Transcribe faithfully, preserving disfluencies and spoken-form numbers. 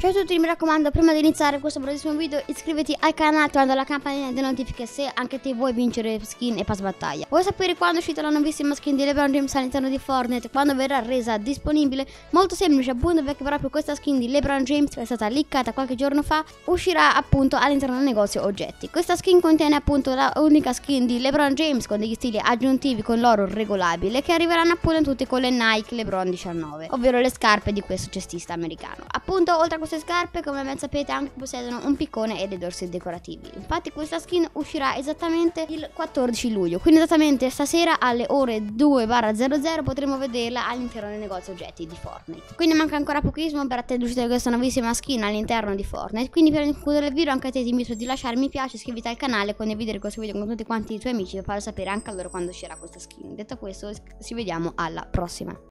Ciao a tutti, mi raccomando, prima di iniziare questo bellissimo video iscriviti al canale attivando la campanella delle notifiche se anche te vuoi vincere skin e pass battaglia. Vuoi sapere quando è uscita la nuovissima skin di LeBron James all'interno di Fortnite, quando verrà resa disponibile? Molto semplice, appunto, perché proprio questa skin di LeBron James, che è stata leakata qualche giorno fa, uscirà appunto all'interno del negozio oggetti. Questa skin contiene appunto la unica skin di LeBron James con degli stili aggiuntivi con l'oro regolabile, che arriveranno appunto tutte con le Nike LeBron diciannove, ovvero le scarpe di questo cestista americano. Appunto, oltre a queste scarpe, come ben sapete, anche possiedono un piccone e dei dorsi decorativi. Infatti questa skin uscirà esattamente il quattordici luglio, quindi esattamente stasera alle ore due zero zero potremo vederla all'interno del negozio oggetti di Fortnite. Quindi manca ancora pochissimo per attendere l'uscita di questa nuovissima skin all'interno di Fortnite. Quindi per concludere il video, anche a te ti invito di lasciare mi piace, iscriviti al canale e condividere questo video con tutti quanti i tuoi amici per farlo sapere anche a loro quando uscirà questa skin. Detto questo, ci vediamo alla prossima.